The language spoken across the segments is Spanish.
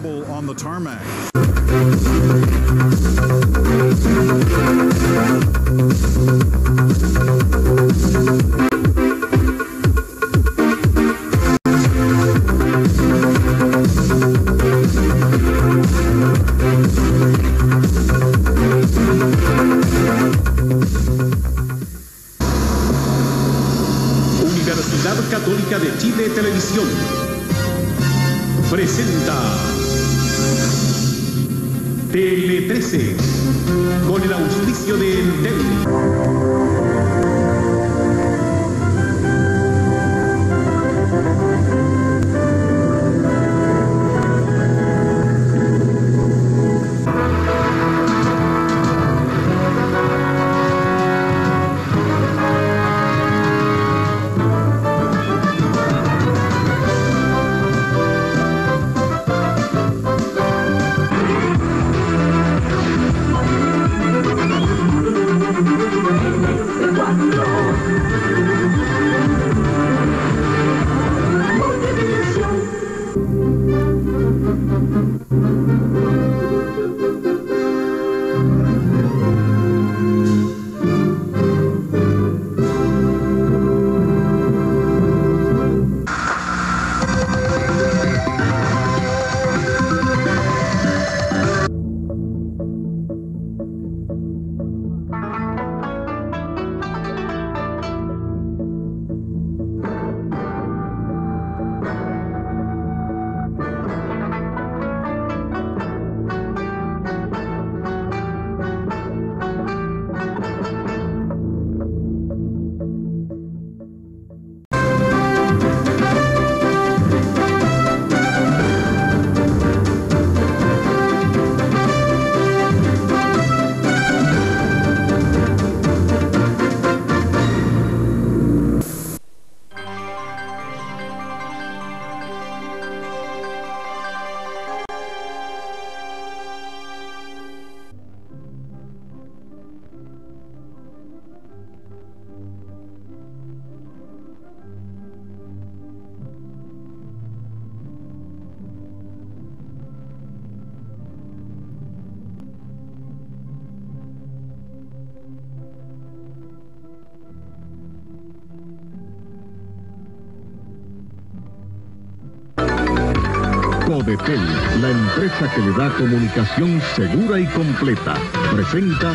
trouble on the tarmac. Universidad Católica de Chile Televisión presenta TN13 con el auspicio de Entel. Betel, la empresa que le da comunicación segura y completa, presenta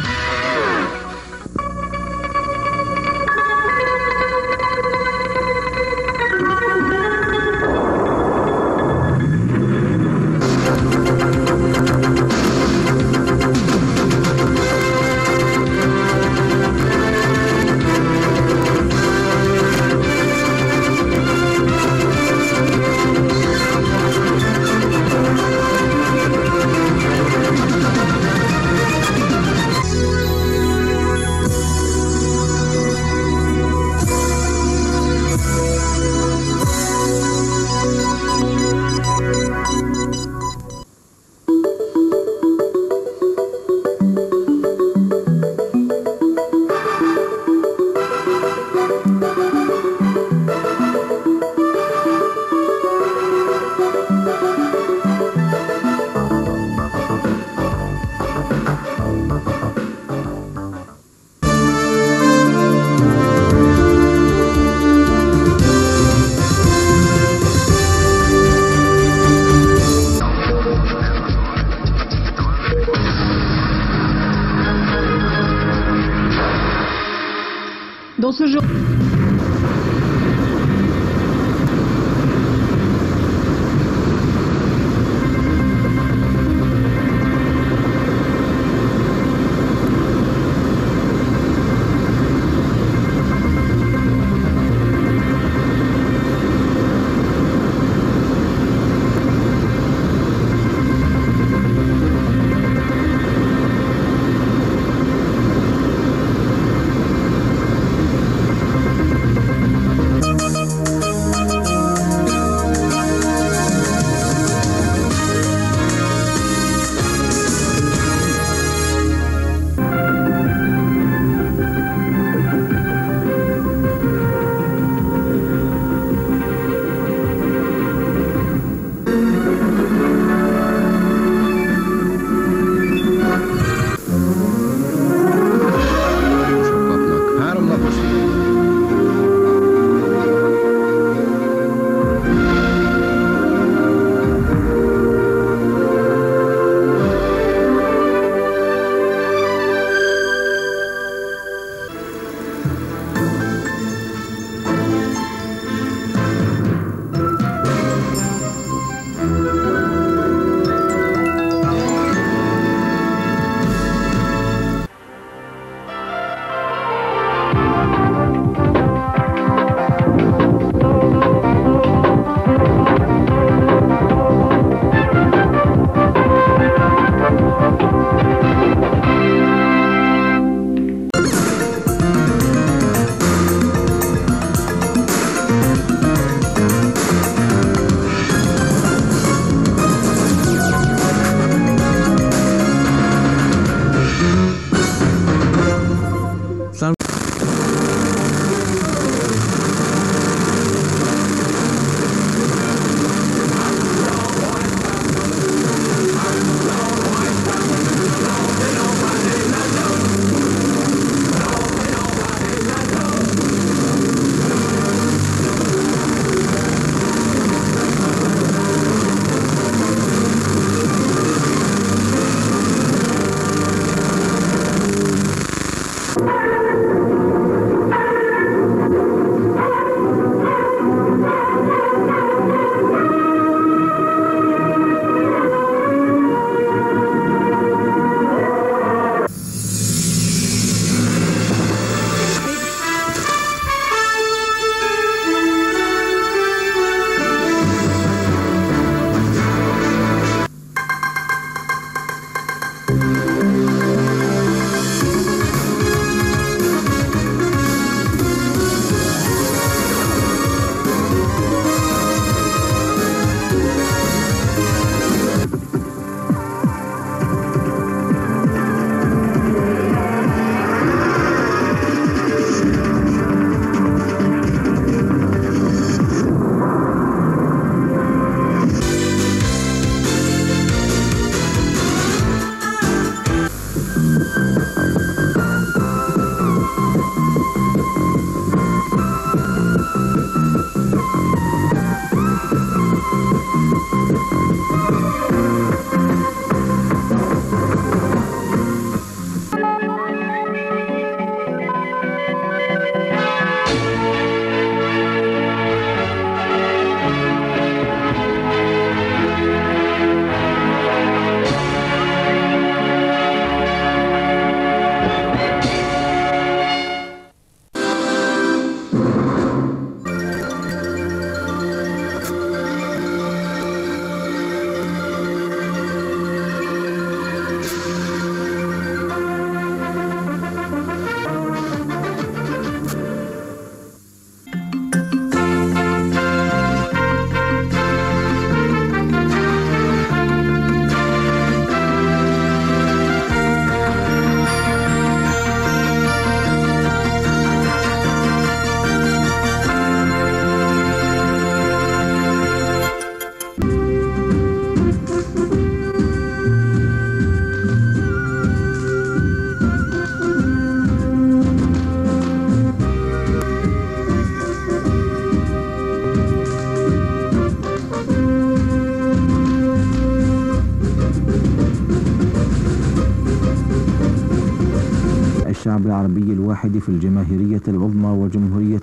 العربي الواحد في الجماهيرية العظمى وجمهورية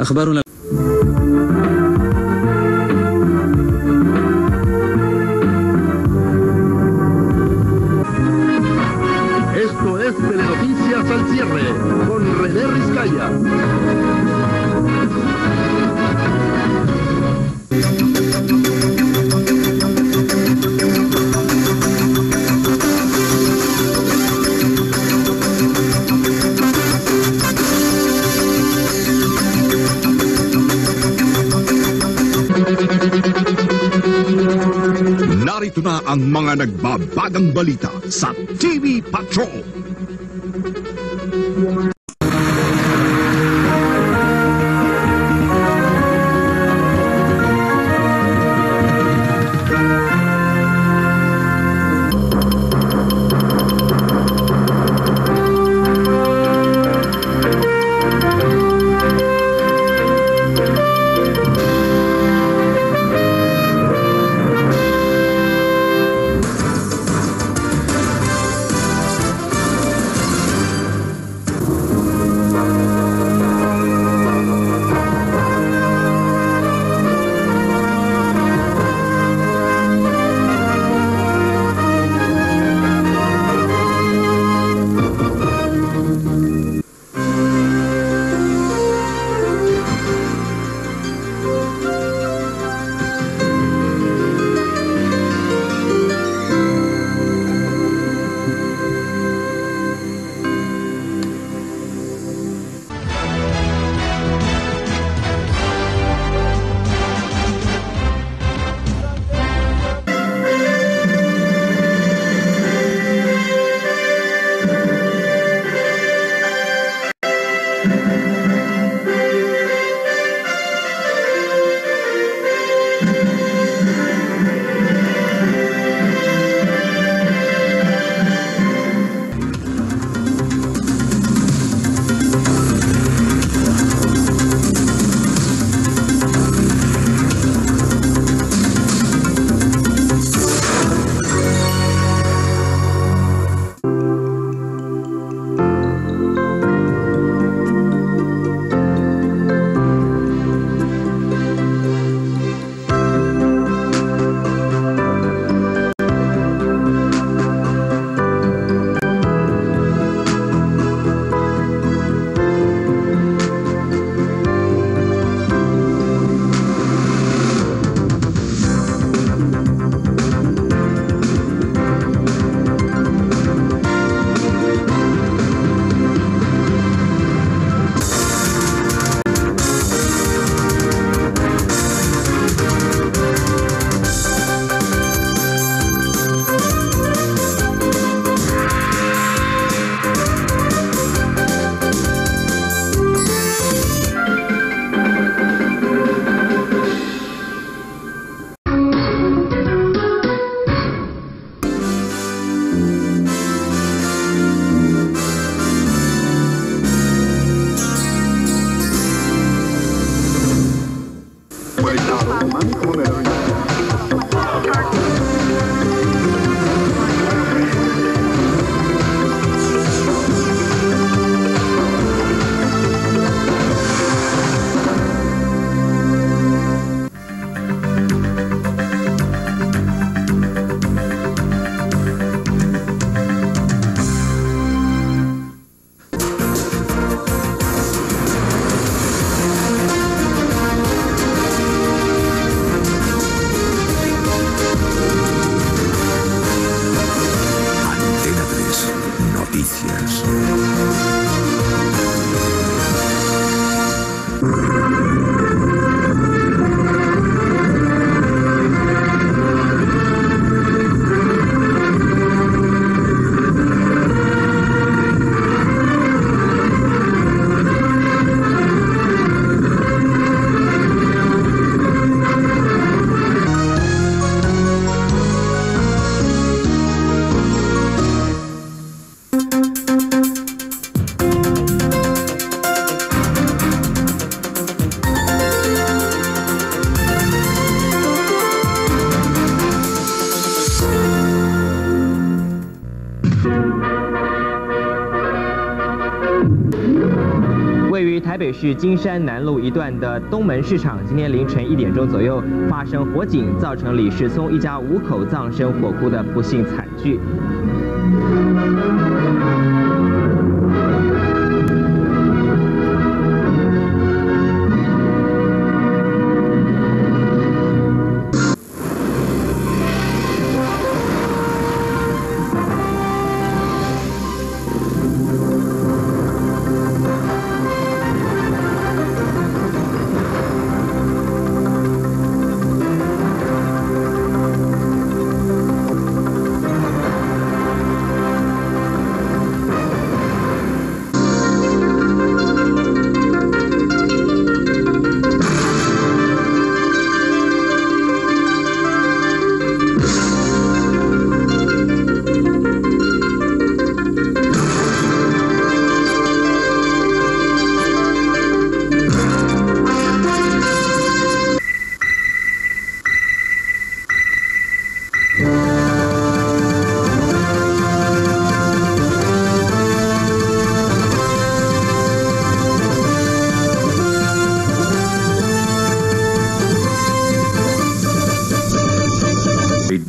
أخبارنا. Narito na ang mga nagbabagang balita sa TV Patrol.台北市金山南路一段的东门市场，今天凌晨1点钟左右发生火警，造成李世聪一家5口葬身火窟的不幸惨剧。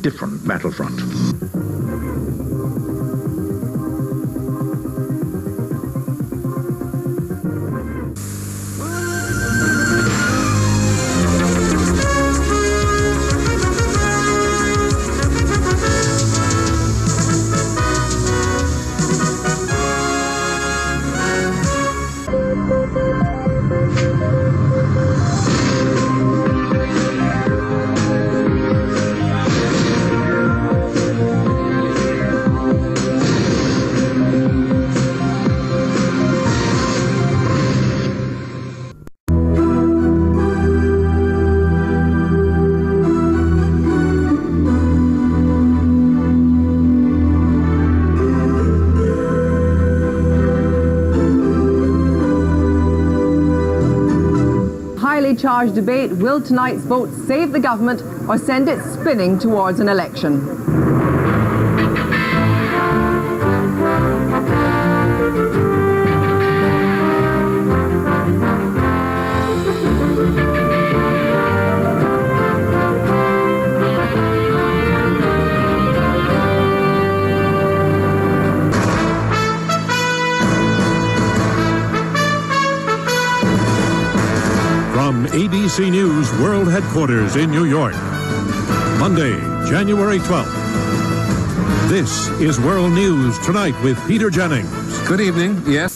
different battlefront. Charged debate, will tonight's vote save the government or send it spinning towards an election? ABC News World Headquarters in New York, Monday, January 12th. This is World News Tonight with Peter Jennings. Good evening. Yes,